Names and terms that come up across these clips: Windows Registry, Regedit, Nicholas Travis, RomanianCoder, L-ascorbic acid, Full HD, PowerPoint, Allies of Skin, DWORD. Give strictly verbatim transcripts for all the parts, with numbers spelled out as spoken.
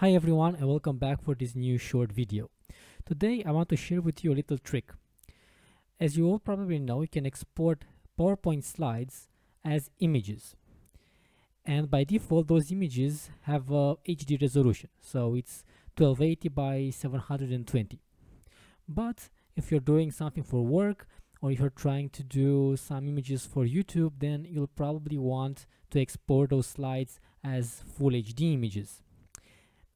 Hi everyone and welcome back for this new short video. Today I want to share with you a little trick. As you all probably know, you can export PowerPoint slides as images. And by default, those images have a H D resolution. So it's twelve eighty by seven twenty. But if you're doing something for work or if you're trying to do some images for YouTube, then you'll probably want to export those slides as full H D images.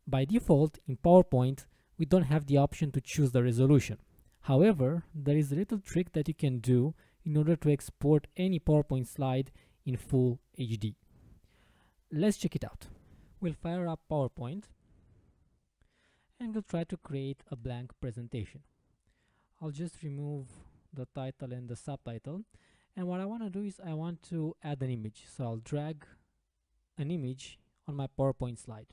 By default, in PowerPoint, we don't have the option to choose the resolution. However, there is a little trick that you can do in order to export any PowerPoint slide in full H D. Let's check it out. We'll fire up PowerPoint and we'll try to create a blank presentation. I'll just remove the title and the subtitle. And what I want to do is I want to add an image. So I'll drag an image on my PowerPoint slide.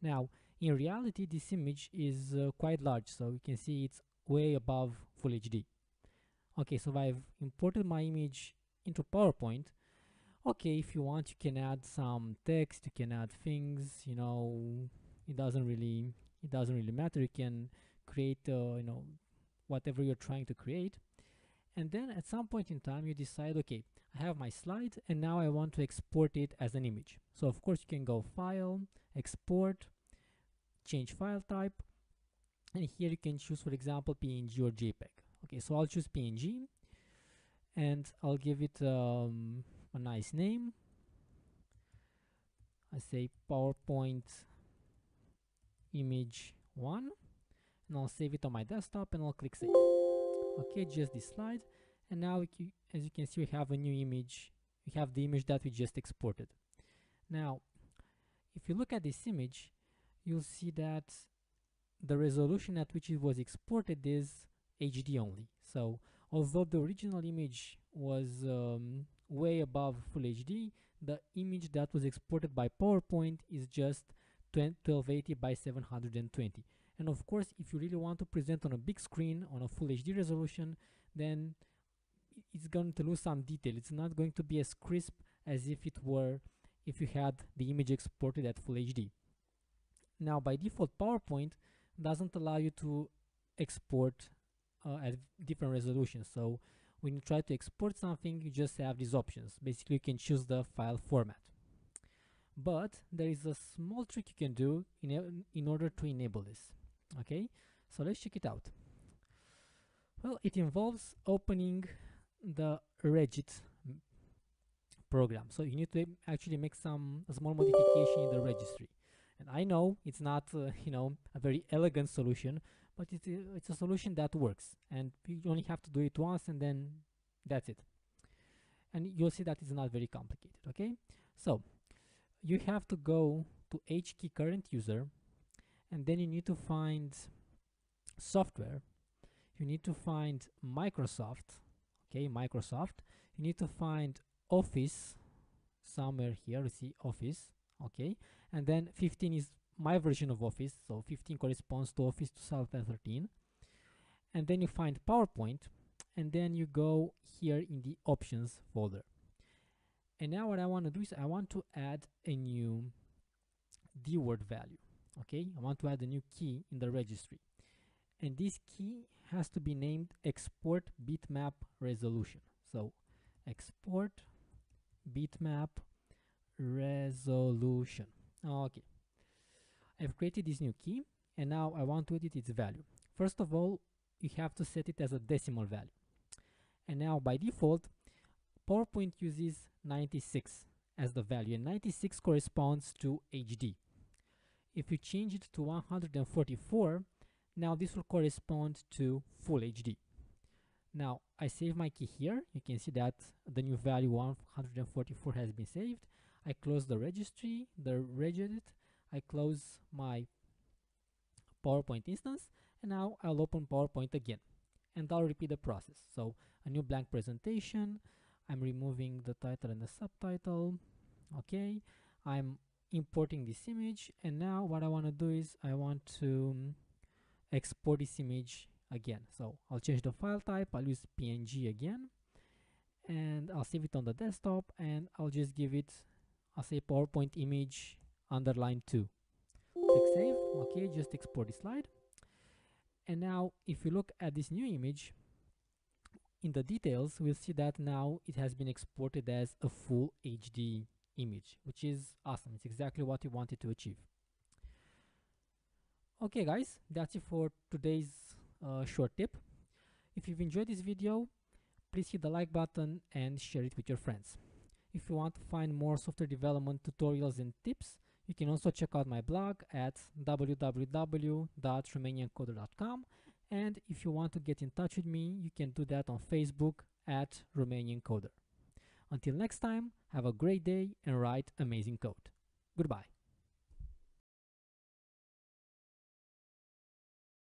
Now, in reality, this image is uh, quite large, so you can see it's way above full H D. Okay, so I've imported my image into PowerPoint. Okay, if you want, you can add some text, you can add things, you know, it doesn't really, it doesn't really matter. You can create, uh, you know, whatever you're trying to create. And then at some point in time, you decide, okay, I have my slide and now I want to export it as an image. So of course, you can go File, Export, change file type, and here you can choose, for example, P N G or JPEG. Okay, so I'll choose P N G and I'll give it um, a nice name. I say PowerPoint image one, and I'll save it on my desktop and I'll click save. Okay, just this slide, and now we can, as you can see, we have a new image. We have the image that we just exported. Now, if you look at this image, you'll see that the resolution at which it was exported is H D only. So although the original image was um, way above full H D, the image that was exported by PowerPoint is just twelve eighty by seven twenty. And of course, if you really want to present on a big screen on a full H D resolution, then it's going to lose some detail. It's not going to be as crisp as if it were if you had the image exported at full H D. Now, by default, PowerPoint doesn't allow you to export uh, at different resolutions. So when you try to export something, you just have these options. Basically, you can choose the file format. But there is a small trick you can do in, in order to enable this. Okay, so let's check it out. Well, it involves opening the Regedit program. So you need to actually make some a small modification in the registry. And I know it's not, uh, you know, a very elegant solution, but it's a, it's a solution that works. And you only have to do it once, and then that's it. And you'll see that it's not very complicated. Okay, so you have to go to H key current user, and then you need to find software. You need to find Microsoft. Okay, Microsoft. You need to find Office somewhere here. You see Office. Okay, and then fifteen is my version of Office, so fifteen corresponds to Office two thousand thirteen. And then you find PowerPoint, and then you go here in the options folder. And now what I want to do is I want to add a new D word value. Okay, I want to add a new key in the registry, and this key has to be named export bitmap resolution. So export bitmap resolution. Okay, I've created this new key, and now I want to edit its value. First of all, you have to set it as a decimal value. And now by default, PowerPoint uses ninety-six as the value, and ninety-six corresponds to H D. If you change it to one hundred forty-four, now this will correspond to full H D. Now I save my key here. You can see that the new value one hundred forty-four has been saved. I close the registry, the Regedit, I close my PowerPoint instance, and now I'll open PowerPoint again, and I'll repeat the process. So a new blank presentation, I'm removing the title and the subtitle. Okay, I'm importing this image, and now what I want to do is I want to um, export this image again. So I'll change the file type, I'll use P N G again, and I'll save it on the desktop, and I'll just give it, I'll say PowerPoint image underline two. Click save. Okay, just export the slide. And now if you look at this new image in the details, we'll see that now it has been exported as a full H D image, which is awesome. It's exactly what we wanted to achieve. Okay guys, that's it for today's uh, short tip. If you've enjoyed this video, please hit the like button and share it with your friends. If you want to find more software development tutorials and tips, you can also check out my blog at w w w dot romanian coder dot com, and if you want to get in touch with me, you can do that on Facebook at RomanianCoder. Until next time, have a great day and write amazing code. Goodbye.